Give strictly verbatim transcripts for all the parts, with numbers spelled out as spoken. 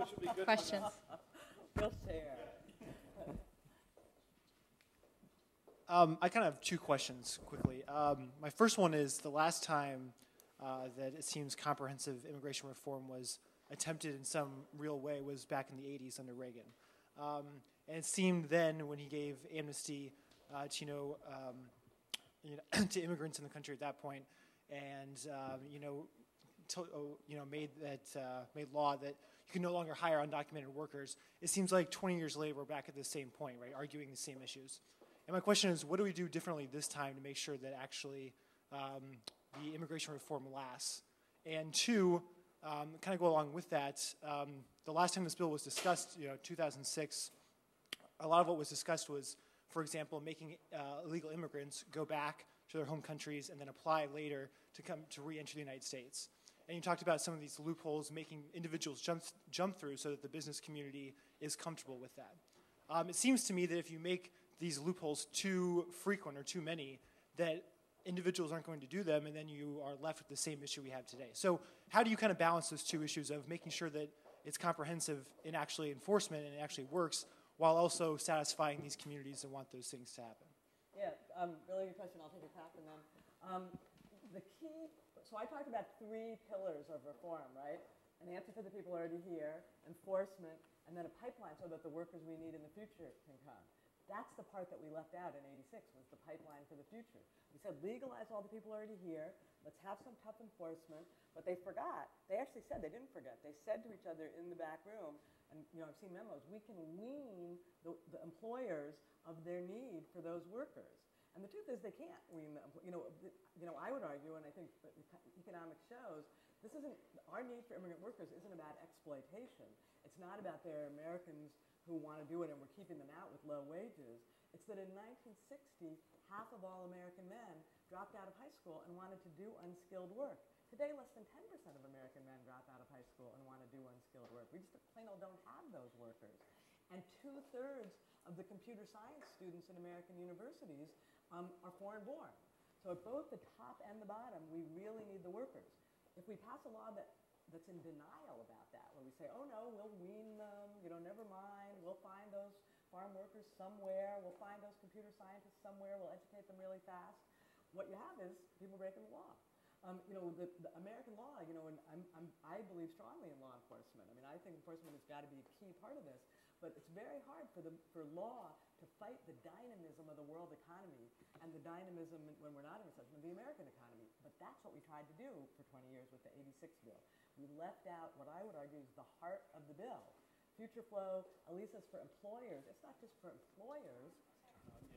which would be good. Questions? We'll share. Um, I kind of have two questions quickly. Um, my first one is the last time uh, that it seems comprehensive immigration reform was attempted in some real way was back in the eighties under Reagan. Um, and it seemed then when he gave amnesty uh, to, you know, um, you know to immigrants in the country at that point, and um, you know, to, you know, made that uh, made law that you can no longer hire undocumented workers. It seems like twenty years later we're back at the same point, right? Arguing the same issues. And my question is, what do we do differently this time to make sure that actually um, the immigration reform lasts? And two, um, kind of go along with that, um, the last time this bill was discussed, you know, two thousand six, a lot of what was discussed was, for example, making uh, illegal immigrants go back to their home countries and then apply later to come to re-enter the United States. And you talked about some of these loopholes, making individuals jump, jump through so that the business community is comfortable with that. Um, it seems to me that if you make these loopholes too frequent or too many, that individuals aren't going to do them, and then you are left with the same issue we have today. So how do you kind of balance those two issues of making sure that it's comprehensive in actually enforcement and it actually works, while also satisfying these communities that want those things to happen? Yeah, um, really good question. I'll take a tap and then. Um, the key, so I talked about three pillars of reform, right? An answer for the people already here, enforcement, and then a pipeline so that the workers we need in the future can come. That's the part that we left out in eighty-six, was the pipeline for the future. We said legalize all the people already here, let's have some tough enforcement, but they forgot. They actually said, they didn't forget. They said to each other in the back room, and you know, I've seen memos, we can wean the, the employers of their need for those workers. And the truth is they can't wean the, you know, the, you know, I would argue, and I think that economics shows, this isn't, our need for immigrant workers isn't about exploitation. It's not about their Americans who want to do it and we're keeping them out with low wages. It's that in nineteen sixty, half of all American men dropped out of high school and wanted to do unskilled work. Today, less than ten percent of American men drop out of high school and want to do unskilled work. We just plain old don't have those workers. And two-thirds of the computer science students in American universities um, are foreign-born. So at both the top and the bottom, we really need the workers. If we pass a law that that's in denial about that, where we say, oh no, we'll wean them, you know, never mind, we'll find those farm workers somewhere, we'll find those computer scientists somewhere, we'll educate them really fast. What you have is people breaking the law. Um, you know, the, the American law, you know, and I'm, I'm, I believe strongly in law enforcement. I mean, I think enforcement has got to be a key part of this, but it's very hard for, the, for law to fight the dynamism of the world economy and the dynamism when we're not in recession of the American economy. But that's what we tried to do for twenty years with the eighty-six bill. We left out what I would argue is the heart of the bill. Future flow, at least it's for employers. It's not just for employers.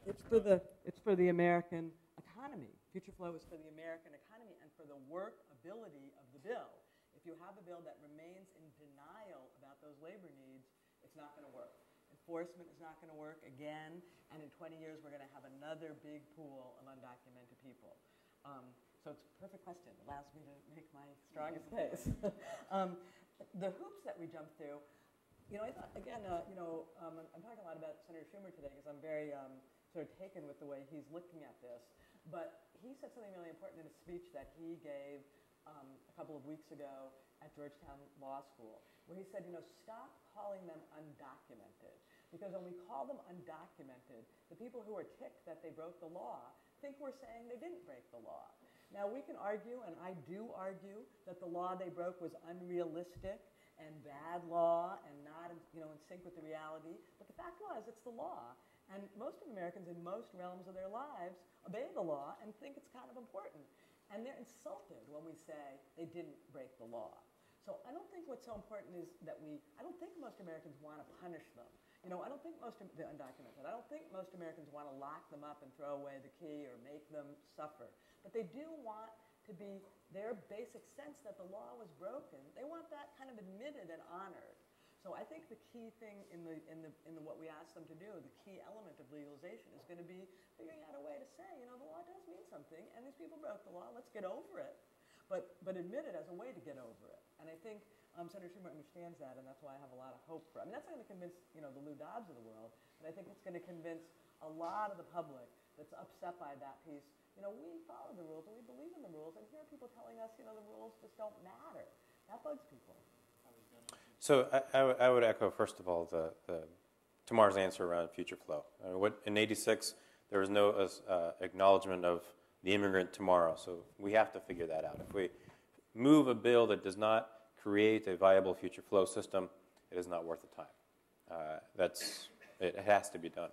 It's for the, it's for the American economy. Future flow is for the American economy and for the workability of the bill. If you have a bill that remains in denial about those labor needs, it's not going to work. Enforcement is not going to work again. And in twenty years, we're going to have another big pool of undocumented people. Um, So it's a perfect question. It allows me to make my strongest case. um, the hoops that we jump through, you know, I thought, again, uh, you know, um, I'm talking a lot about Senator Schumer today because I'm very um, sort of taken with the way he's looking at this. But he said something really important in a speech that he gave um, a couple of weeks ago at Georgetown Law School, where he said, you know, stop calling them undocumented. Because when we call them undocumented, the people who are ticked that they broke the law think we're saying they didn't break the law. Now, we can argue, and I do argue, that the law they broke was unrealistic and bad law and not, you know, in sync with the reality. But the fact was, it's the law. And most of Americans in most realms of their lives obey the law and think it's kind of important. And they're insulted when we say they didn't break the law. So I don't think what's so important is that we, I don't think most Americans want to punish them. You know, I don't think most, the undocumented, I don't think most Americans want to lock them up and throw away the key or make them suffer. But they do want to be, their basic sense that the law was broken, they want that kind of admitted and honored. So I think the key thing in the, in the, in the what we ask them to do, the key element of legalization is going to be figuring out a way to say, you know, the law does mean something, and these people broke the law, let's get over it. But, but admit it as a way to get over it. And I think um, Senator Schumer understands that, and that's why I have a lot of hope for it. I mean, that's not going to convince, you know, the Lou Dobbs of the world, but I think it's going to convince a lot of the public that's upset by that piece. You know, we follow the rules, and we believe in the rules, and here are people telling us, you know, the rules just don't matter. That bugs people. So I, I, I would echo, first of all, the, the Tamar's answer around future flow. I mean, what, in eighty-six, there was no uh, acknowledgement of the immigrant tomorrow, so we have to figure that out. If we move a bill that does not create a viable future flow system, it is not worth the time. Uh, that's, it has to be done.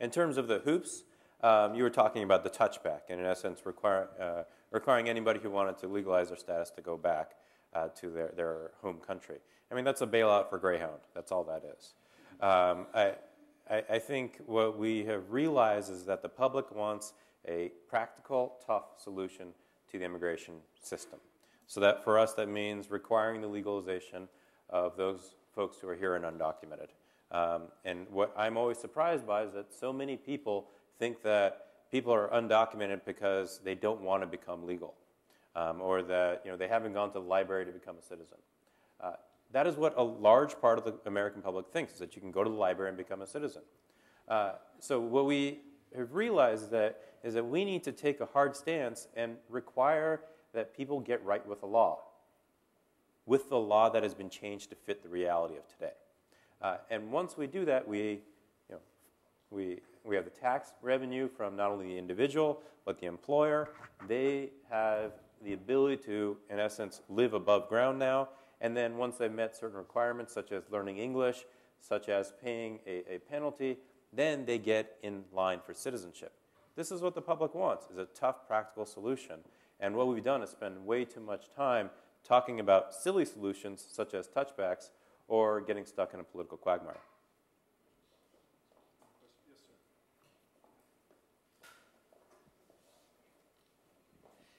In terms of the hoops, um, you were talking about the touchback, and in essence require, uh, requiring anybody who wanted to legalize their status to go back uh, to their, their home country. I mean, that's a bailout for Greyhound. That's all that is. Um, I, I, I think what we have realized is that the public wants a practical, tough solution to the immigration system. So that for us, that means requiring the legalization of those folks who are here and undocumented. Um, and what I'm always surprised by is that so many people think that people are undocumented because they don't want to become legal, um, or that, you know, they haven't gone to the library to become a citizen. Uh, that is what a large part of the American public thinks, is that you can go to the library and become a citizen. Uh, so what we have realized that is that we need to take a hard stance and require that people get right with the law, with the law that has been changed to fit the reality of today. Uh, and once we do that, we, you know, we, we have the tax revenue from not only the individual, but the employer. They have the ability to, in essence, live above ground now. And then once they've met certain requirements, such as learning English, such as paying a, a penalty, then they get in line for citizenship. This is what the public wants, is a tough, practical solution. And what we've done is spend way too much time talking about silly solutions, such as touchbacks, or getting stuck in a political quagmire. Yes, sir.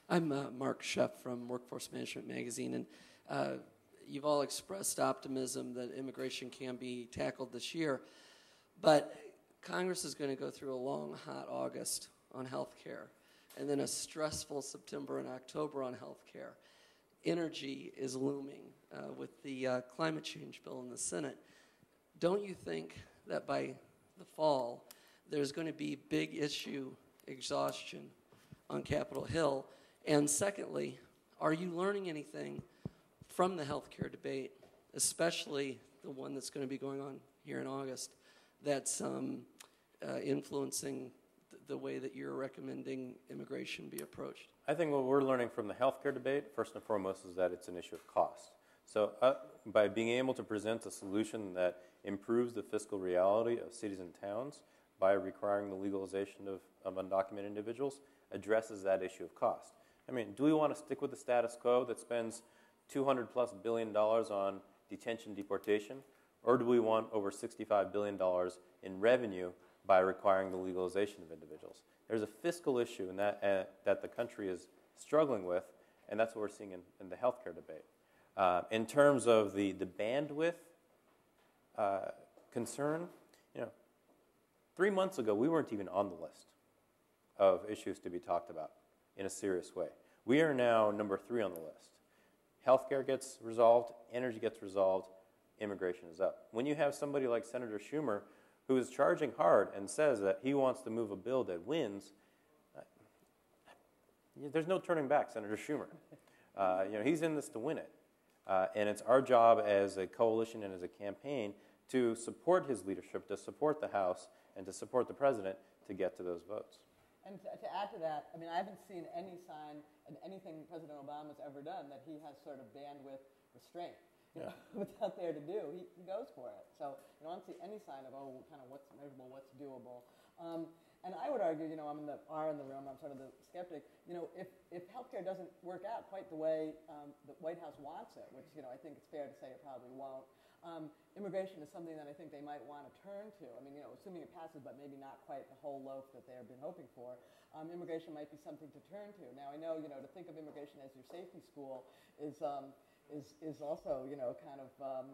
I'm uh, Mark Scheff from Workforce Management Magazine, and uh, you've all expressed optimism that immigration can be tackled this year, but Congress is going to go through a long, hot August on health care, and then a stressful September and October on health care. Energy is looming uh, with the uh, climate change bill in the Senate. Don't you think that by the fall, there's going to be big issue exhaustion on Capitol Hill? And secondly, are you learning anything from the healthcare debate, especially the one that's going to be going on here in August, that's um, uh, influencing the way that you're recommending immigration be approached? I think what we're learning from the healthcare debate, first and foremost, is that it's an issue of cost. So uh, by being able to present a solution that improves the fiscal reality of cities and towns by requiring the legalization of, of undocumented individuals addresses that issue of cost. I mean, do we want to stick with the status quo that spends two hundred plus billion dollars on detention, deportation, or do we want over sixty-five billion dollars in revenue by requiring the legalization of individuals? There's a fiscal issue in that, uh, that the country is struggling with, and that's what we're seeing in, in the healthcare debate. Uh, in terms of the, the bandwidth uh, concern, you know, three months ago, we weren't even on the list of issues to be talked about in a serious way. We are now number three on the list. Healthcare gets resolved, energy gets resolved, immigration is up. When you have somebody like Senator Schumer, who is charging hard and says that he wants to move a bill that wins, uh, there's no turning back, Senator Schumer. Uh, you know, he's in this to win it. Uh, and it's our job as a coalition and as a campaign to support his leadership, to support the House, and to support the president to get to those votes. And to, to add to that, I mean, I haven't seen any sign in anything President Obama's ever done that he has sort of bandwidth restraint. Yeah. What's out there to do, he, he goes for it. So you don't see any sign of, oh, kind of what's measurable, what's doable. Um, and I would argue, you know, I'm in the R in the room, I'm sort of the skeptic. You know, if, if healthcare doesn't work out quite the way um, the White House wants it, which, you know, I think it's fair to say it probably won't, um, immigration is something that I think they might want to turn to. I mean, you know, assuming it passes, but maybe not quite the whole loaf that they've been hoping for, um, immigration might be something to turn to. Now, I know, you know, to think of immigration as your safety school is, um, Is, is also, you know, kind of um,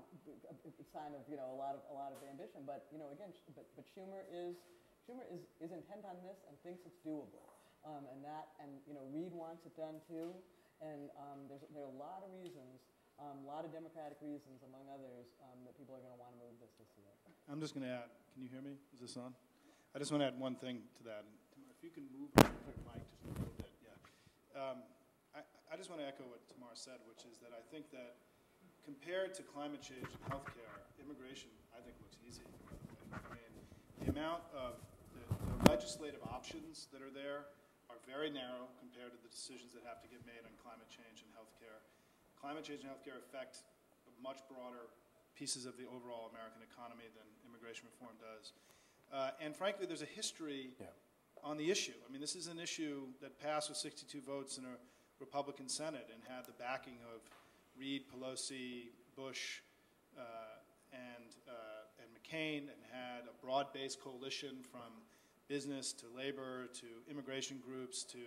a sign of, you know, a lot of a lot of ambition. But, you know, again, but, but Schumer is Schumer is, is intent on this and thinks it's doable, um, and that, and you know, Reid wants it done too, and um, there's there are a lot of reasons, um, a lot of Democratic reasons, among others, um, that people are going to want to move this this year. I'm just going to add. Can you hear me? Is this on? I just want to add one thing to that. If you can move the mic just a little bit, yeah. Um, I just want to echo what Tamar said, which is that I think that compared to climate change and healthcare, immigration, I think, looks easy. I mean, the amount of the, the legislative options that are there are very narrow compared to the decisions that have to get made on climate change and healthcare. Climate change and healthcare affect much broader pieces of the overall American economy than immigration reform does. Uh, and frankly, there's a history yeah. on the issue. I mean, this is an issue that passed with sixty-two votes in a Republican Senate and had the backing of Reid, Pelosi, Bush, uh, and, uh, and McCain, and had a broad-based coalition from business to labor to immigration groups to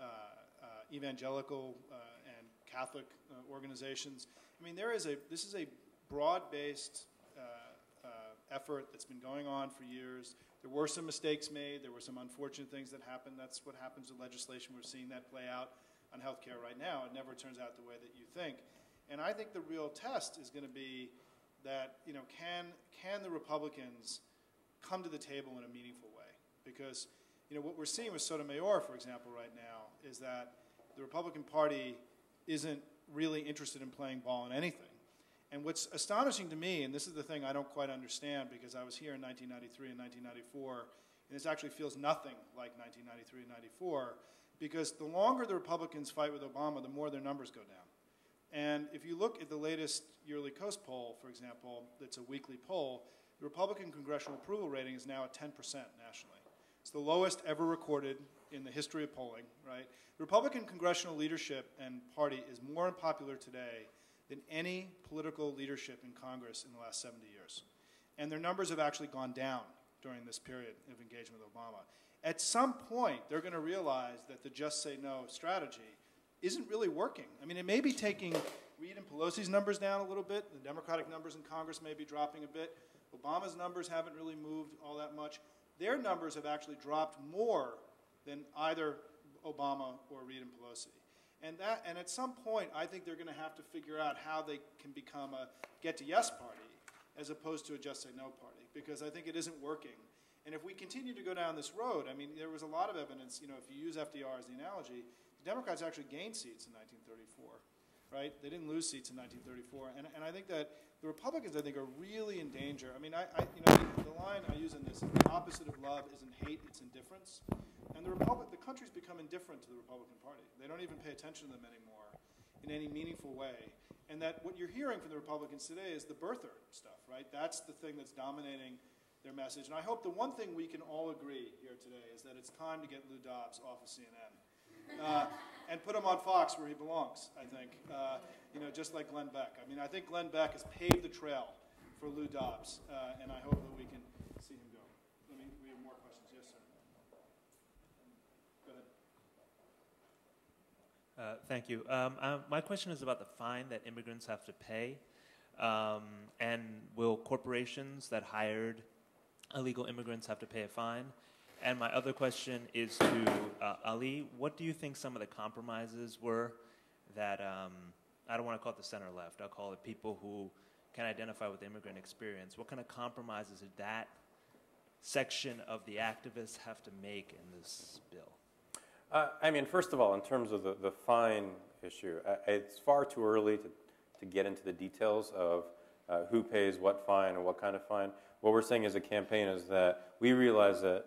uh, uh, evangelical uh, and Catholic uh, organizations. I mean, there is a, this is a broad-based uh, Uh, effort that's been going on for years. There were some mistakes made. There were some unfortunate things that happened. That's what happens with legislation. We're seeing that play out on healthcare right now. It never turns out the way that you think. And I think the real test is going to be that, you know, can can the Republicans come to the table in a meaningful way? Because, you know, what we're seeing with Sotomayor, for example, right now is that the Republican Party isn't really interested in playing ball in anything. And what's astonishing to me, and this is the thing I don't quite understand, because I was here in nineteen ninety-three and nineteen ninety-four, and this actually feels nothing like nineteen ninety-three and ninety-four, because the longer the Republicans fight with Obama, the more their numbers go down. And if you look at the latest yearly Coast poll, for example, that's a weekly poll, the Republican congressional approval rating is now at ten percent nationally. It's the lowest ever recorded in the history of polling, right? The Republican congressional leadership and party is more unpopular today than any political leadership in Congress in the last seventy years. And their numbers have actually gone down during this period of engagement with Obama. At some point, they're going to realize that the just say no strategy isn't really working. I mean, it may be taking Reid and Pelosi's numbers down a little bit. The Democratic numbers in Congress may be dropping a bit. Obama's numbers haven't really moved all that much. Their numbers have actually dropped more than either Obama or Reid and Pelosi. And, that, and at some point, I think they're going to have to figure out how they can become a get-to-yes party as opposed to a just-say-no party, because I think it isn't working. And if we continue to go down this road, I mean, there was a lot of evidence, you know, if you use F D R as the analogy, the Democrats actually gained seats in nineteen thirty-four, right? They didn't lose seats in nineteen thirty-four. And, and I think that the Republicans, I think, are really in danger. I mean, I, I, you know, the, the line I use in this is the opposite of love isn't hate, it's indifference. And the, Republic, the country's become indifferent to the Republican Party. They don't even pay attention to them anymore in any meaningful way. And that what you're hearing from the Republicans today is the birther stuff, right? That's the thing that's dominating their message. And I hope the one thing we can all agree here today is that it's time to get Lou Dobbs off of C N N uh, and put him on Fox where he belongs, I think, uh, you know, just like Glenn Beck. I mean, I think Glenn Beck has paved the trail for Lou Dobbs, uh, and I hope that we can see him go. Let me, we have more questions. Yes, sir. Uh, thank you. Um, uh, my question is about the fine that immigrants have to pay. Um, and will corporations that hired illegal immigrants have to pay a fine? And my other question is to uh, Ali. What do you think some of the compromises were that, um, I don't want to call it the center left, I'll call it people who can identify with immigrant experience. What kind of compromises did that section of the activists have to make in this bill? Uh, I mean, first of all, in terms of the, the fine issue, uh, it's far too early to, to get into the details of uh, who pays what fine or what kind of fine. What we're saying as a campaign is that we realize that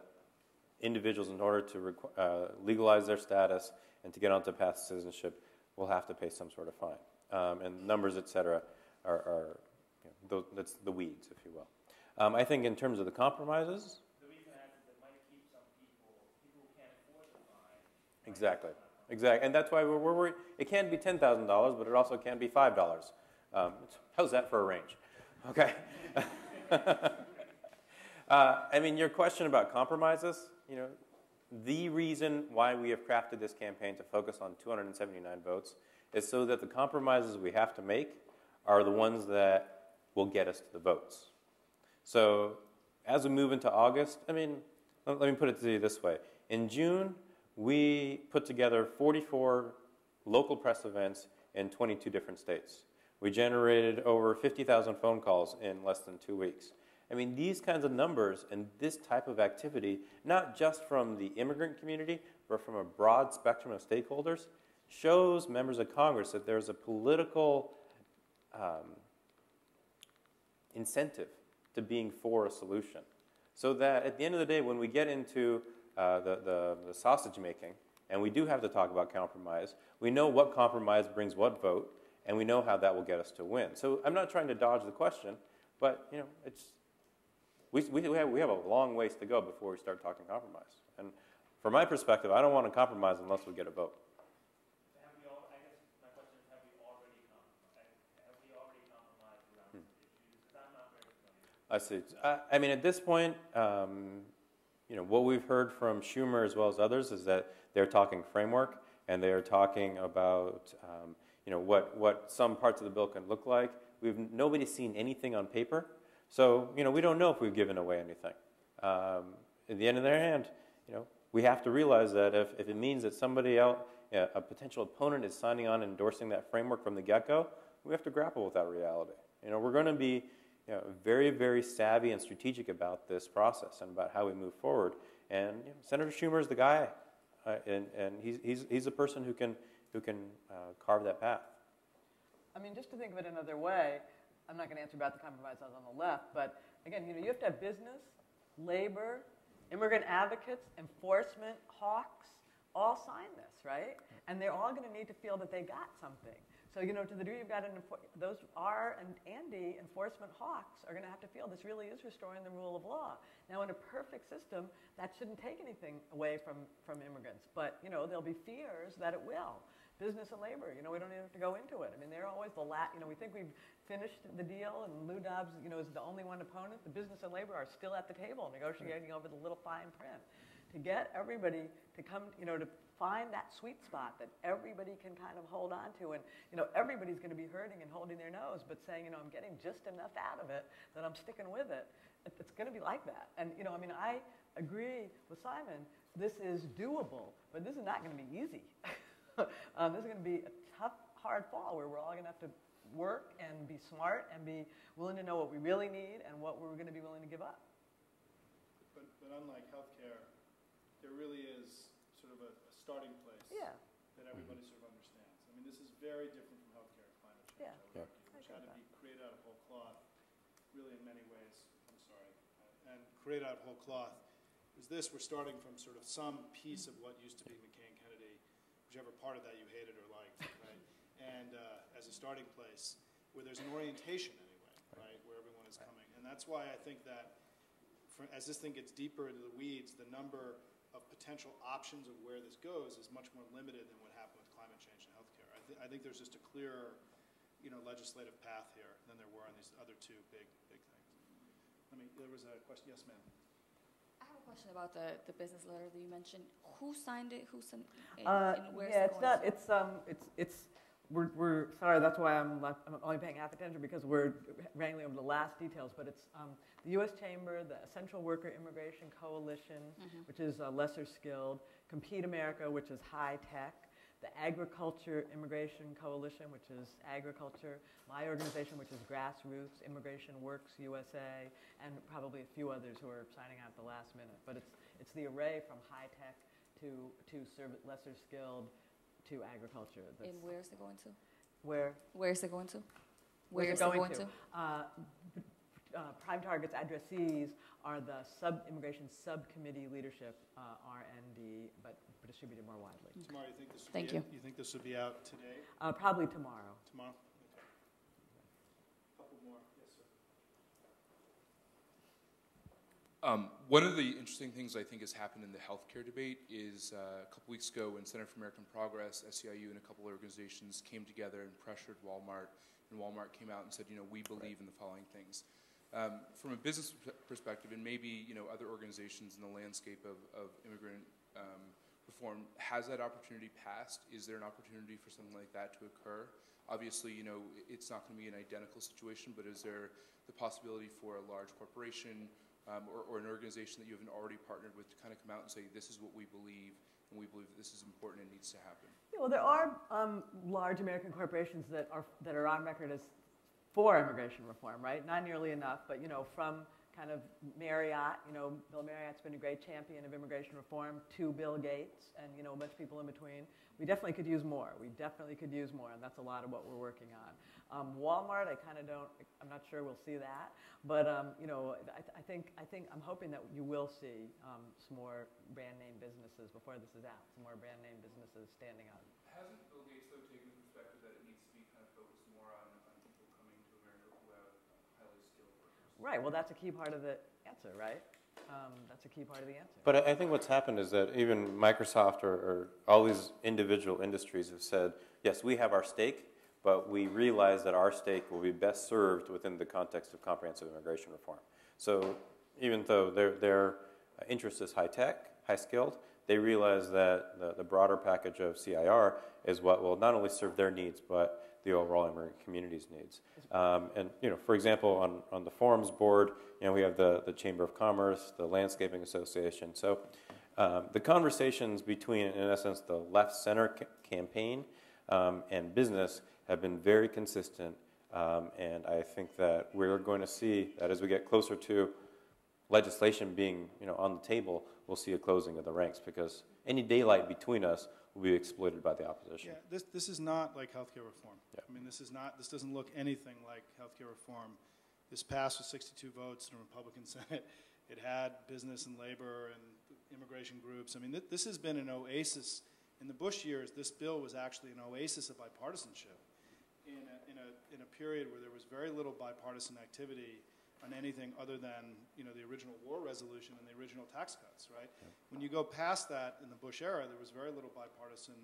individuals, in order to uh, legalize their status and to get onto the path of citizenship, will have to pay some sort of fine. Um, and numbers, et cetera, are, are you know, th that's the weeds, if you will. Um, I think in terms of the compromises, Exactly, exactly, and that's why we're, we're worried. It can be ten thousand dollars, but it also can be five dollars. Um, how's that for a range? Okay. uh, I mean, your question about compromises. You know, the reason why we have crafted this campaign to focus on two hundred and seventy-nine votes is so that the compromises we have to make are the ones that will get us to the votes. So, as we move into August, I mean, let, let me put it to you this way: in June, we put together forty-four local press events in twenty-two different states. We generated over fifty thousand phone calls in less than two weeks. I mean, these kinds of numbers and this type of activity, not just from the immigrant community, but from a broad spectrum of stakeholders, shows members of Congress that there's a political um, incentive to being for a solution. So that at the end of the day, when we get into uh, the, the, the sausage making, and we do have to talk about compromise, we know what compromise brings what vote, and we know how that will get us to win. So I'm not trying to dodge the question, but you know, it's, we, we, we, have, we have a long ways to go before we start talking compromise. And from my perspective, I don't want to compromise unless we get a vote. I see. I mean, at this point, um, you know, what we've heard from Schumer as well as others is that they're talking framework and they are talking about, um, you know, what what some parts of the bill can look like. We've nobody's seen anything on paper, so you know we don't know if we've given away anything. Um, at the end of their hand, you know, we have to realize that if if it means that somebody else, you know, a potential opponent, is signing on and endorsing that framework from the get-go, we have to grapple with that reality. You know, we're going to be, you know, very, very savvy and strategic about this process and about how we move forward. And you know, Senator Schumer is the guy, uh, and and he's he's he's the person who can who can uh, carve that path. I mean, just to think of it another way, I'm not going to answer about the compromise on the left, but again, you know, you have to have business, labor, immigrant advocates, enforcement, hawks, all sign this, right? And they're all going to need to feel that they got something. So, you know, to the degree you've got an, those R and Andy enforcement hawks are going to have to feel this really is restoring the rule of law. Now, in a perfect system, that shouldn't take anything away from, from immigrants. But, you know, there'll be fears that it will. Business and labor, you know, we don't even have to go into it. I mean, they're always the last, you know, we think we've finished the deal and Lou Dobbs, you know, is the only one opponent. The business and labor are still at the table negotiating over the little fine print. To get everybody to come, you know, to find that sweet spot that everybody can kind of hold on to, and you know, everybody's going to be hurting and holding their nose, but saying, you know, I'm getting just enough out of it that I'm sticking with it. It's going to be like that, and you know, I mean, I agree with Simon. This is doable, but this is not going to be easy. um, this is going to be a tough, hard fall where we're all going to have to work and be smart and be willing to know what we really need and what we're going to be willing to give up. But, but unlike healthcare, there really is sort of a, a starting place, yeah, that everybody sort of understands. I mean, this is very different from healthcare and climate change. Yeah, I would argue, which had to be create out of whole cloth, really in many ways. I'm sorry, and create out of whole cloth is this. We're starting from sort of some piece of what used to be McCain-Kennedy, whichever part of that you hated or liked, right? And uh, as a starting place where there's an orientation anyway, right? Where everyone is coming, and that's why I think that for, as this thing gets deeper into the weeds, the number of potential options of where this goes is much more limited than what happened with climate change and healthcare. I, th I think there's just a clearer, you know, legislative path here than there were on these other two big, big things. I mean, there was a question. Yes, ma'am. I have a question about the, the business letter that you mentioned. Who signed it? Who signed it? Uh, and where's yeah, it going? It's not. It's um. It's it's. We're, we're sorry. That's why I'm left, I'm only paying half attention because we're wrangling over the last details. But it's um, the U S Chamber, the Essential Worker Immigration Coalition, mm-hmm, which is uh, lesser skilled, Compete America, which is high tech, the Agriculture Immigration Coalition, which is agriculture, my organization, which is grassroots, Immigration Works U S A, and probably a few others who are signing out at the last minute. But it's it's the array from high tech to to lesser skilled, to agriculture. That's and where is it going to? Where? Where is it going to? Where is it going, going to? to? Uh, uh, Prime Target's addressees are the sub-immigration subcommittee leadership, uh, R N D, but distributed more widely. Tomorrow, you think this would Thank be you. Out, you think this would be out today? Uh, probably tomorrow. Tomorrow? Okay. A couple more. Yes, sir. Um, one of the interesting things I think has happened in the healthcare debate is uh, a couple weeks ago when Center for American Progress, S E I U, and a couple organizations came together and pressured Walmart, and Walmart came out and said, you know, we believe right. in the following things. Um, from a business perspective, and maybe, you know, other organizations in the landscape of, of immigrant um, reform, has that opportunity passed? Is there an opportunity for something like that to occur? Obviously, you know, it's not going to be an identical situation, but is there the possibility for a large corporation Um, or, or an organization that you haven't already partnered with to kind of come out and say, this is what we believe, and we believe that this is important and needs to happen? Yeah, well, there are um, large American corporations that are, that are on record as for immigration reform, right? Not nearly enough, but, you know, from kind of Marriott, you know, Bill Marriott's been a great champion of immigration reform, to Bill Gates, and, you know, a bunch of people in between. We definitely could use more. We definitely could use more, and that's a lot of what we're working on. Um, Walmart, I kind of don't, I'm not sure we'll see that. But, um, you know, I, th I think, I think, I'm hoping that you will see um, some more brand name businesses before this is out, some more brand name businesses standing up. Hasn't Bill Gates, though, taken the perspective that it needs to be kind of focused more on, on people coming to America who have highly skilled workers? Right, well, that's a key part of the answer, right? Um, that's a key part of the answer. But I think what's happened is that even Microsoft or, or all these individual industries have said, yes, we have our stake, but we realize that our stake will be best served within the context of comprehensive immigration reform. So even though their, their interest is high-tech, high-skilled, they realize that the, the broader package of C I R is what will not only serve their needs, but the overall immigrant community's needs. Um, and, you know, for example, on, on the forums board, you know, we have the, the Chamber of Commerce, the Landscaping Association. So um, the conversations between, in essence, the left-center c campaign um, and business have been very consistent. Um, and I think that we're going to see that as we get closer to legislation being, you know, on the table, we'll see a closing of the ranks because any daylight between us will be exploited by the opposition. Yeah, this, this is not like healthcare reform. Yeah. I mean, this is not, this doesn't look anything like healthcare reform. This passed with sixty-two votes in the Republican Senate. It had business and labor and immigration groups. I mean, th this has been an oasis. In the Bush years, this bill was actually an oasis of bipartisanship in a, in a, in a period where there was very little bipartisan activity on anything other than, you know, the original war resolution and the original tax cuts, right? When you go past that in the Bush era, there was very little bipartisan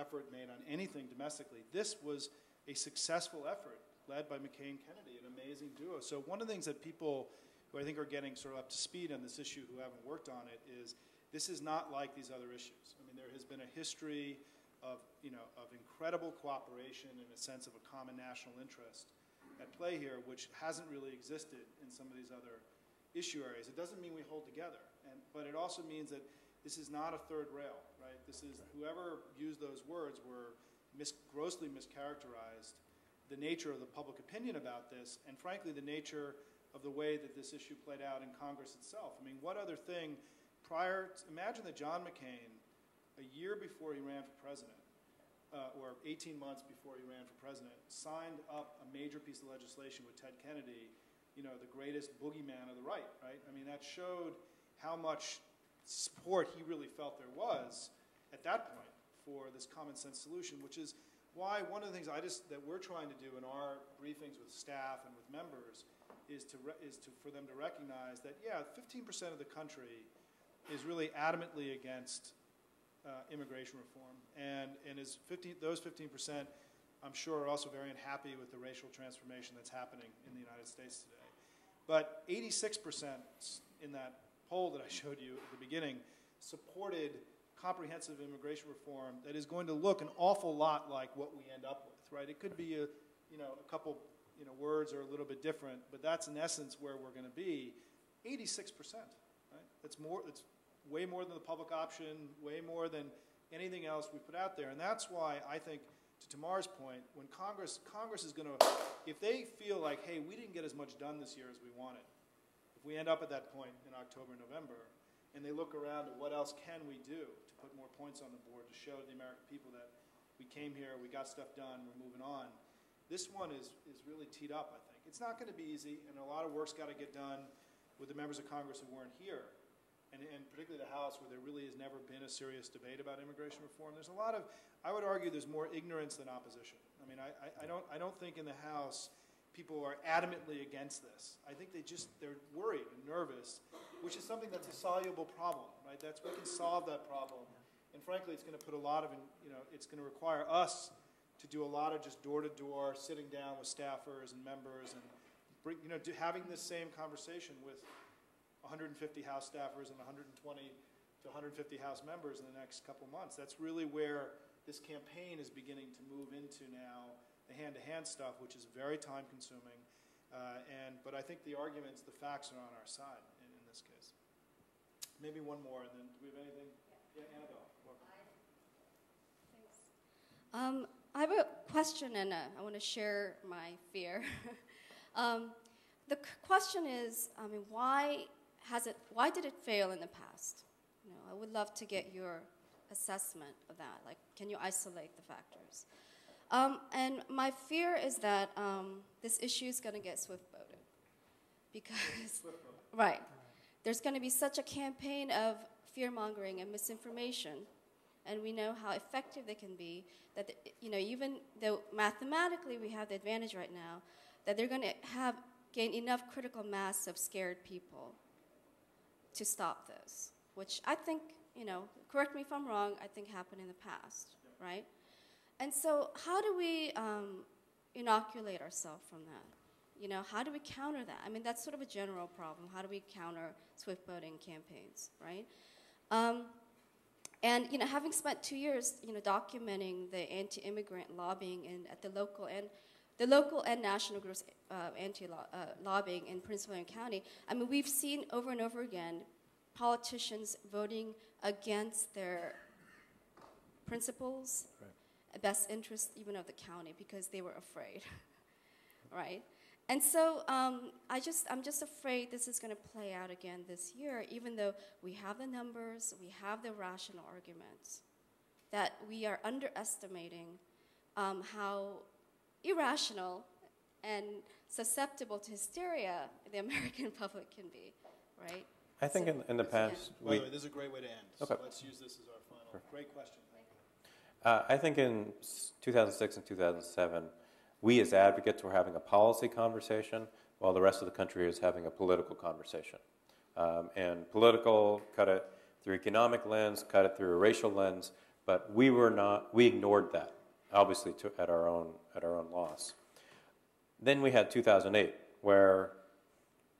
effort made on anything domestically. This was a successful effort led by McCain-Kennedy, an amazing duo. So one of the things that people who I think are getting sort of up to speed on this issue who haven't worked on it is this is not like these other issues. I mean, there has been a history of, you know, of incredible cooperation and a sense of a common national interest at play here, which hasn't really existed in some of these other issue areas. It doesn't mean we hold together, and, but it also means that this is not a third rail, right? This is, whoever used those words were mis grossly mischaracterized the nature of the public opinion about this, and frankly, the nature of the way that this issue played out in Congress itself. I mean, what other thing prior, to, imagine that John McCain, a year before he ran for president, Uh, or eighteen months before he ran for president, signed up a major piece of legislation with Ted Kennedy, you know, the greatest boogeyman of the right, right? I mean, that showed how much support he really felt there was at that point for this common sense solution, which is why one of the things I just, that we're trying to do in our briefings with staff and with members is to, re is to for them to recognize that, yeah, fifteen percent of the country is really adamantly against Uh, immigration reform, and and is fifteen those fifteen percent, I'm sure, are also very unhappy with the racial transformation that's happening in the United States today. But eighty-six percent in that poll that I showed you at the beginning supported comprehensive immigration reform that is going to look an awful lot like what we end up with, right? It could be a, you know, a couple, you know, words are a little bit different, but that's in essence where we're going to be. eighty-six percent, right? That's more. That's way more than the public option, way more than anything else we put out there. And that's why I think, to Tamar's point, when Congress, Congress is going to, if they feel like, hey, we didn't get as much done this year as we wanted, if we end up at that point in October, November, and they look around at what else can we do to put more points on the board to show the American people that we came here, we got stuff done, we're moving on. This one is, is really teed up, I think. It's not going to be easy, and a lot of work's got to get done with the members of Congress who weren't here. And, and particularly the House, where there really has never been a serious debate about immigration reform. There's a lot of, I would argue there's more ignorance than opposition. I mean, I, I, I, don't, I don't think in the House people are adamantly against this. I think they just, they're worried and nervous, which is something that's a soluble problem, right? That's, we can solve that problem. And frankly, it's going to put a lot of, you know, it's going to require us to do a lot of just door-to-door, -door, sitting down with staffers and members and, bring, you know, do, having this same conversation with one hundred fifty House staffers and one hundred twenty to one hundred fifty House members in the next couple months. That's really where this campaign is beginning to move into now, the hand-to-hand stuff, which is very time-consuming. Uh, and but I think the arguments, the facts are on our side in, in this case. Maybe one more, and then do we have anything? Yeah, Annabelle. Thanks. Um, I have a question, and uh, I want to share my fear. um, the question is, I mean, why? Has it, why did it fail in the past? You know, I would love to get your assessment of that. Like, can you isolate the factors? Um, and my fear is that um, this issue is going to get swift-voted because, right, there's going to be such a campaign of fear-mongering and misinformation, and we know how effective they can be, that, the, you know, even though mathematically we have the advantage right now, that they're going to have gain enough critical mass of scared people to stop this, which I think, you know, correct me if I'm wrong, I think happened in the past, right? And so how do we um, inoculate ourselves from that? You know, how do we counter that? I mean, that's sort of a general problem. How do we counter swift voting campaigns, right? Um, and, you know, having spent two years, you know, documenting the anti-immigrant lobbying in, at the local and the local and national groups uh, anti-lobbying uh, in Prince William County, I mean, we've seen over and over again politicians voting against their principles, right, best interest even of the county, because they were afraid, right? And so um, I just, I'm just afraid this is going to play out again this year, even though we have the numbers, we have the rational arguments, that we are underestimating um, how irrational and susceptible to hysteria the American public can be, right? I think so, in, in the past, yeah. we... By the way, this is a great way to end, okay. So let's use this as our final. Sure. Great question. Thank you. Uh, I think in two thousand six and two thousand seven, we as advocates were having a policy conversation while the rest of the country is having a political conversation. Um, and political, cut it through economic lens, cut it through a racial lens, but we were not, we ignored that, obviously to, at, our own, at our own loss. Then we had two thousand eight, where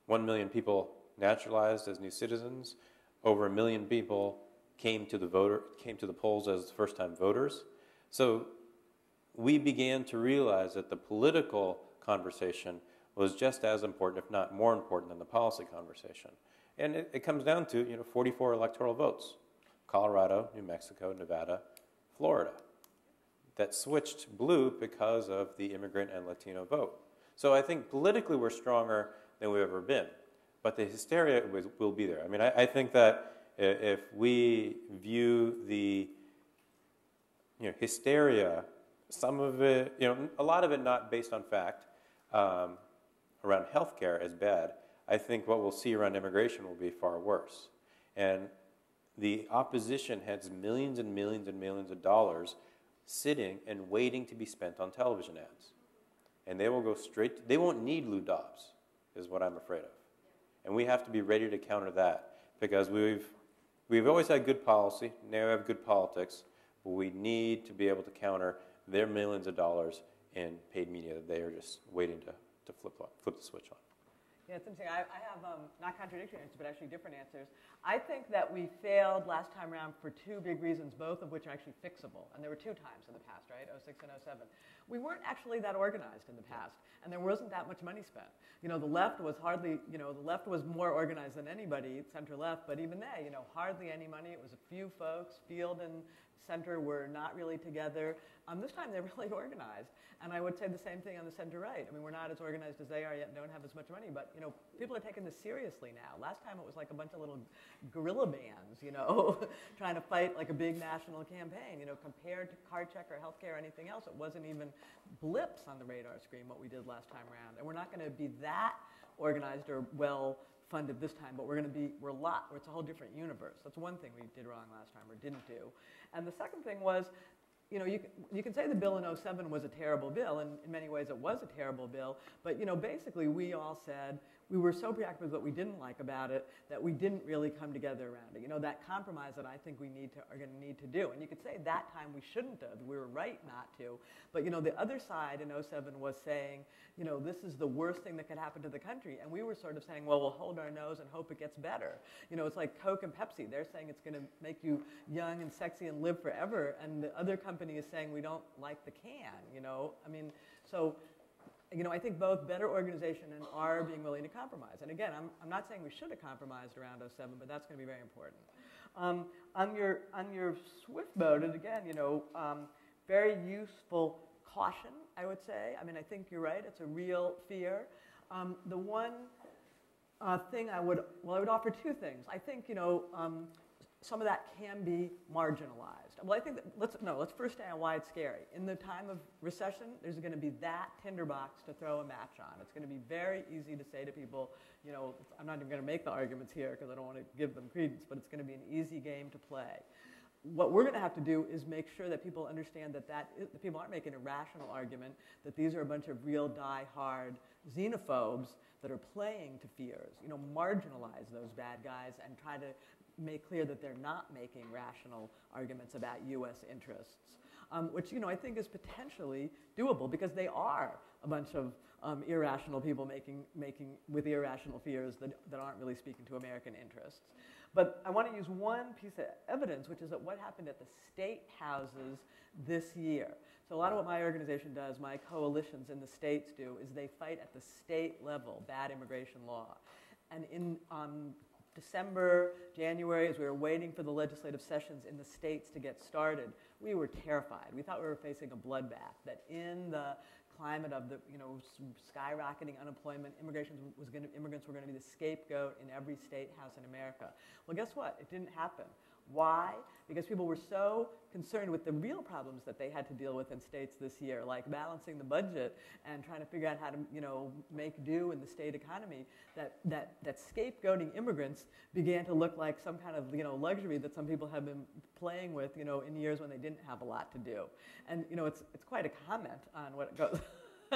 one million people naturalized as new citizens, over a million people came to the voter, came to the polls as first-time voters. So we began to realize that the political conversation was just as important, if not more important, than the policy conversation. And it, it comes down to, you know, forty-four electoral votes: Colorado, New Mexico, Nevada, Florida, that switched blue because of the immigrant and Latino vote. So I think politically we're stronger than we've ever been, but the hysteria will be there. I mean, I, I think that if we view the, you know, hysteria, some of it, you know, a lot of it not based on fact, um, around healthcare as bad, I think what we'll see around immigration will be far worse. And the opposition has millions and millions and millions of dollars sitting and waiting to be spent on television ads. And they will go straight, to, they won't need Lou Dobbs, is what I'm afraid of. And we have to be ready to counter that, because we've, we've always had good policy, now we have good politics, but we need to be able to counter their millions of dollars in paid media that they are just waiting to, to flip, on, flip the switch on. Yeah, it's interesting. I, I have um, not contradictory answers, but actually different answers. I think that we failed last time around for two big reasons, both of which are actually fixable. And there were two times in the past, right, oh six and oh seven. We weren't actually that organized in the past, and there wasn't that much money spent. You know, the left was hardly, you know, the left was more organized than anybody, center left, but even they, you know, hardly any money. It was a few folks, Field and Center were not really together. Um, this time they're really organized. And I would say the same thing on the center right. I mean, we're not as organized as they are yet, don't have as much money, but you know, people are taking this seriously now. Last time it was like a bunch of little guerrilla bands, you know, trying to fight like a big national campaign. You know, compared to card check or healthcare or anything else, it wasn't even blips on the radar screen what we did last time around. And we're not gonna be that organized or well funded this time, but we're going to be, we're a lot, it's a whole different universe. That's one thing we did wrong last time, or didn't do. And the second thing was, you know, you, you can say the bill in oh seven was a terrible bill, and in many ways it was a terrible bill, but, you know, basically we all said, we were so preoccupied with what we didn't like about it that we didn't really come together around it. You know, that compromise that I think we need to, are going to need to do. And you could say that time we shouldn't have. We were right not to. But, you know, the other side in oh seven was saying, you know, this is the worst thing that could happen to the country. And we were sort of saying, well, we'll hold our nose and hope it gets better. You know, it's like Coke and Pepsi. They're saying it's going to make you young and sexy and live forever. And the other company is saying we don't like the can, you know. I mean, so... You know, I think both better organization and our being willing to compromise. And again, I'm, I'm not saying we should have compromised around oh seven, but that's going to be very important. Um, on your, on your swift vote, and again, you know, um, very useful caution, I would say. I mean, I think you're right. It's a real fear. Um, the one uh, thing I would, well, I would offer two things. I think, you know, um, some of that can be marginalized. Well, I think that, let's, no, let's first say why it's scary. In the time of recession, there's going to be that tinderbox to throw a match on. It's going to be very easy to say to people, you know, I'm not even going to make the arguments here because I don't want to give them credence, but it's going to be an easy game to play. What we're going to have to do is make sure that people understand that, that, is, that people aren't making a rational argument, that these are a bunch of real die-hard xenophobes that are playing to fears. You know, marginalize those bad guys and try to make clear that they're not making rational arguments about U S interests, um, which, you know, I think is potentially doable because they are a bunch of um, irrational people making, making with irrational fears that, that aren't really speaking to American interests. But I want to use one piece of evidence, which is that what happened at the state houses this year. So a lot of what my organization does, my coalitions in the states do, is they fight at the state level bad immigration law. And in um, December, January, as we were waiting for the legislative sessions in the states to get started, we were terrified. We thought we were facing a bloodbath, that in the climate of the, you know, skyrocketing unemployment, immigration was going to, immigrants were going to be the scapegoat in every state house in America. Well, guess what? It didn't happen. Why? Because people were so concerned with the real problems that they had to deal with in states this year, like balancing the budget and trying to figure out how to, you know, make do in the state economy, that, that, that scapegoating immigrants began to look like some kind of, you know, luxury that some people have been playing with, you know, in years when they didn't have a lot to do. And, you know, it's, it's quite a comment on what goes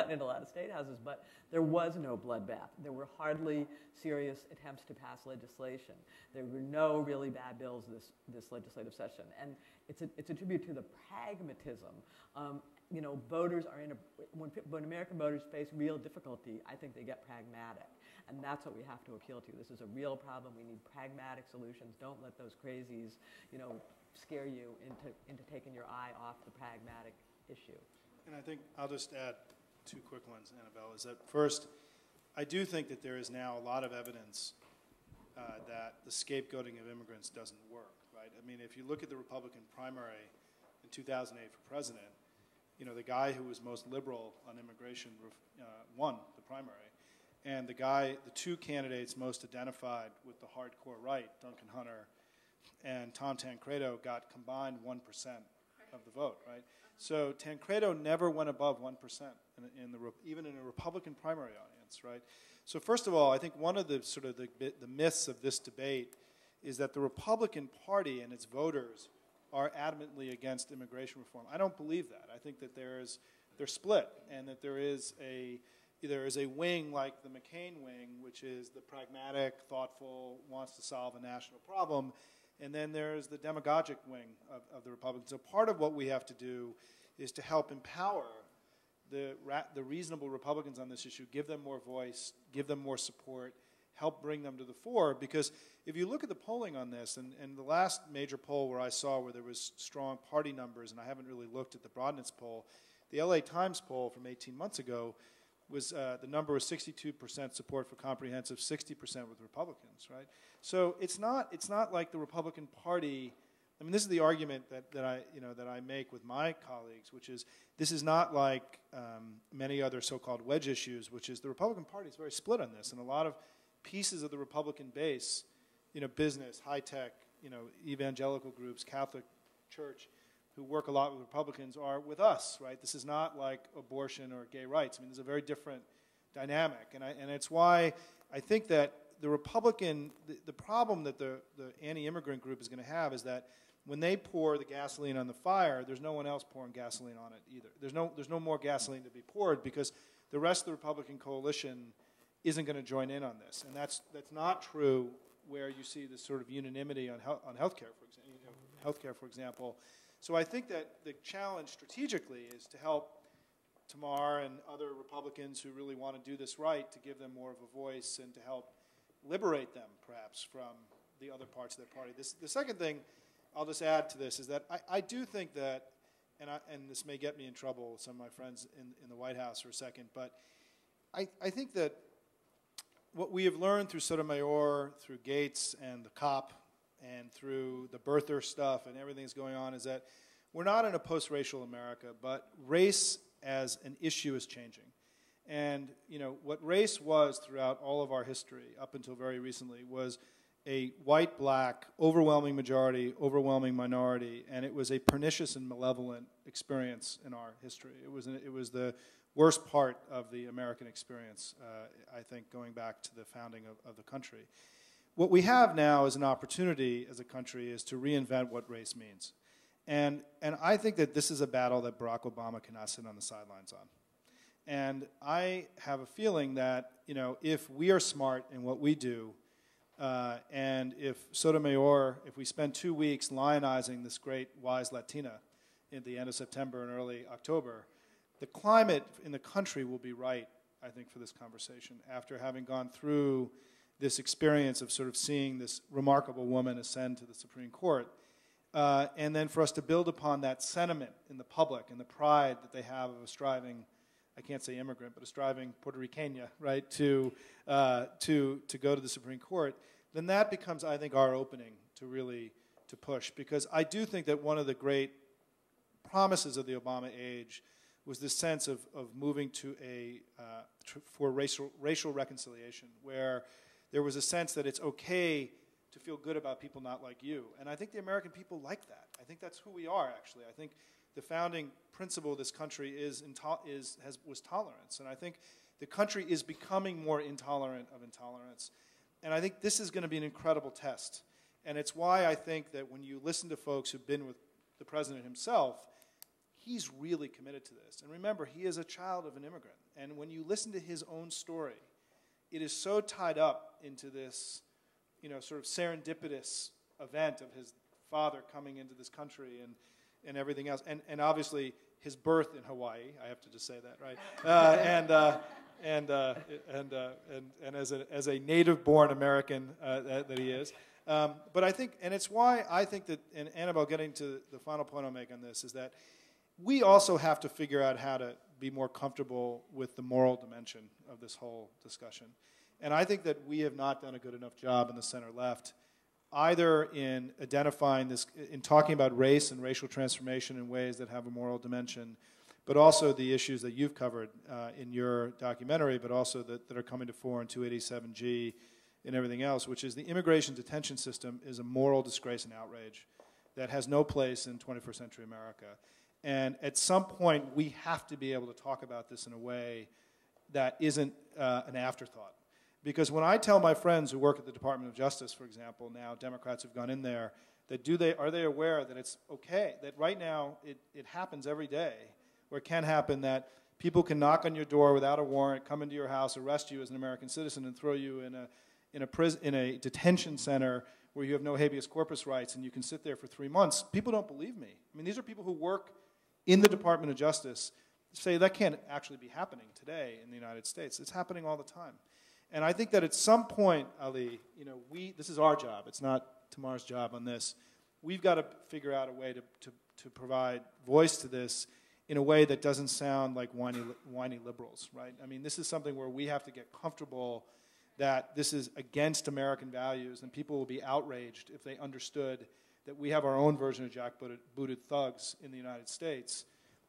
in a lot of state houses, but there was no bloodbath. There were hardly serious attempts to pass legislation. There were no really bad bills this, this legislative session. And it's a, it's a tribute to the pragmatism. Um, you know, voters are in a, when, when American voters face real difficulty, I think they get pragmatic. And that's what we have to appeal to. This is a real problem. We need pragmatic solutions. Don't let those crazies, you know, scare you into, into taking your eye off the pragmatic issue. And I think I'll just add two quick ones, Annabelle, is that first, I do think that there is now a lot of evidence uh, that the scapegoating of immigrants doesn't work, right? I mean, if you look at the Republican primary in two thousand eight for president, you know, the guy who was most liberal on immigration uh, won the primary, and the guy, the two candidates most identified with the hardcore right, Duncan Hunter and Tom Tancredo, got combined one percent of the vote, right? So Tancredo never went above one percent, in, in the, even in a Republican primary audience, right? So first of all, I think one of the sort of the, the myths of this debate is that the Republican Party and its voters are adamantly against immigration reform. I don't believe that. I think that there is, they're split, and that there is a, there is a wing like the McCain wing, which is the pragmatic, thoughtful, wants to solve a national problem. And then there's the demagogic wing of, of the Republicans. So part of what we have to do is to help empower the, ra the reasonable Republicans on this issue, give them more voice, give them more support, help bring them to the fore. Because if you look at the polling on this, and, and the last major poll where I saw where there was strong party numbers, and I haven't really looked at the Brodnitz poll, the L A Times poll from eighteen months ago was uh, the number was sixty-two percent support for comprehensive, sixty percent with Republicans, right? So it's not, it's not like the Republican Party, I mean, this is the argument that, that, I, you know, that I make with my colleagues, which is this is not like um, many other so-called wedge issues, which is the Republican Party is very split on this, and a lot of pieces of the Republican base, you know, business, high-tech, you know, evangelical groups, Catholic Church, who work a lot with Republicans are with us, right? This is not like abortion or gay rights. I mean, there's a very different dynamic. And, I, and it's why I think that the Republican, the, the problem that the, the anti-immigrant group is going to have is that when they pour the gasoline on the fire, there's no one else pouring gasoline on it either. There's no, there's no more gasoline to be poured because the rest of the Republican coalition isn't going to join in on this. And that's, that's not true where you see this sort of unanimity on, on health care, for example. You know, healthcare, for example. So I think that the challenge strategically is to help Tamar and other Republicans who really want to do this right, to give them more of a voice and to help liberate them, perhaps, from the other parts of their party. This, the second thing I'll just add to this is that I, I do think that, and, I, and this may get me in trouble with some of my friends in, in the White House for a second, but I, I think that what we have learned through Sotomayor, through Gates and the COP, and through the birther stuff and everything that's going on is that we're not in a post-racial America, but race as an issue is changing. And, you know, what race was throughout all of our history up until very recently was a white, black, overwhelming majority, overwhelming minority, and it was a pernicious and malevolent experience in our history. It was, an, it was the worst part of the American experience, uh, I think, going back to the founding of, of the country. What we have now as an opportunity as a country is to reinvent what race means. And, and I think that this is a battle that Barack Obama cannot sit on the sidelines on. And I have a feeling that, you know, if we are smart in what we do, Uh, and if Sotomayor, if we spend two weeks lionizing this great wise Latina at the end of September and early October, the climate in the country will be right, I think, for this conversation after having gone through this experience of sort of seeing this remarkable woman ascend to the Supreme Court. Uh, and then for us to build upon that sentiment in the public and the pride that they have of a striving, I can't say immigrant, but a striving Puerto Rican, right, to, uh, to, to go to the Supreme Court, then that becomes, I think, our opening to really to push. Because I do think that one of the great promises of the Obama age was this sense of, of moving to a, uh, tr for racial, racial reconciliation, where there was a sense that it's okay to feel good about people not like you. And I think the American people like that. I think that's who we are, actually. I think the founding principle of this country is, is, has, was tolerance. And I think the country is becoming more intolerant of intolerance. And I think this is going to be an incredible test. And it's why I think that when you listen to folks who've been with the president himself, he's really committed to this. And remember, he is a child of an immigrant. And when you listen to his own story, it is so tied up into this, you know, sort of serendipitous event of his father coming into this country and and everything else, and, and obviously his birth in Hawaii, I have to just say that, right? Uh, and, uh, and, uh, and, uh, and, and as a, as a native-born American uh, that, that he is. Um, but I think, and it's why I think that, and Annabelle, getting to the final point I'll make on this, is that we also have to figure out how to be more comfortable with the moral dimension of this whole discussion. And I think that we have not done a good enough job in the center-left either in identifying this, in talking about race and racial transformation in ways that have a moral dimension, but also the issues that you've covered uh, in your documentary, but also that, that are coming to fore in two eighty-seven G and everything else, which is the immigration detention system is a moral disgrace and outrage that has no place in twenty-first century America. And at some point, we have to be able to talk about this in a way that isn't uh, an afterthought. Because when I tell my friends who work at the Department of Justice, for example, now Democrats have gone in there, that do they, are they aware that it's okay, that right now it, it happens every day, or it can happen that people can knock on your door without a warrant, come into your house, arrest you as an American citizen, and throw you in a, in a, prison, in a detention center where you have no habeas corpus rights and you can sit there for three months. People don't believe me. I mean, these are people who work in the Department of Justice say that can't actually be happening today in the United States. It's happening all the time. And I think that at some point, Ali, you know, we, this is our job. It's not Tamar's job on this. We've got to figure out a way to, to, to provide voice to this in a way that doesn't sound like whiny, whiny liberals, right? I mean, this is something where we have to get comfortable that this is against American values, and people will be outraged if they understood that we have our own version of jackbooted thugs in the United States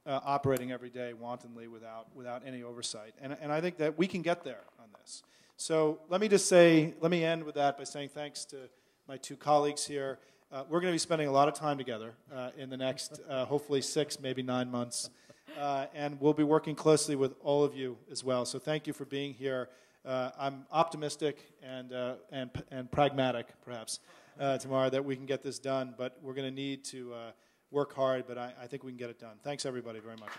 uh, operating every day wantonly without, without any oversight. And, and I think that we can get there on this. So let me just say, let me end with that by saying thanks to my two colleagues here. Uh, we're going to be spending a lot of time together uh, in the next, uh, hopefully, six, maybe nine months. Uh, and we'll be working closely with all of you as well. So thank you for being here. Uh, I'm optimistic and, uh, and, and pragmatic, perhaps, uh, tomorrow that we can get this done. But we're going to need to uh, work hard, but I, I think we can get it done. Thanks, everybody, very much.